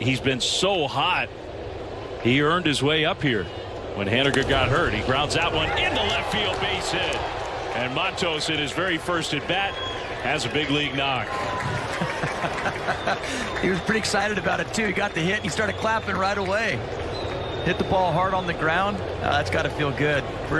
he's been so hot. He earned his way up here. When Haniger got hurt, he grounds that one into left field, base hit. And Matos, in his very first at bat, has a big league knock. He was pretty excited about it, too. He got the hit, and he started clapping right away. Hit the ball hard on the ground. That's got to feel good.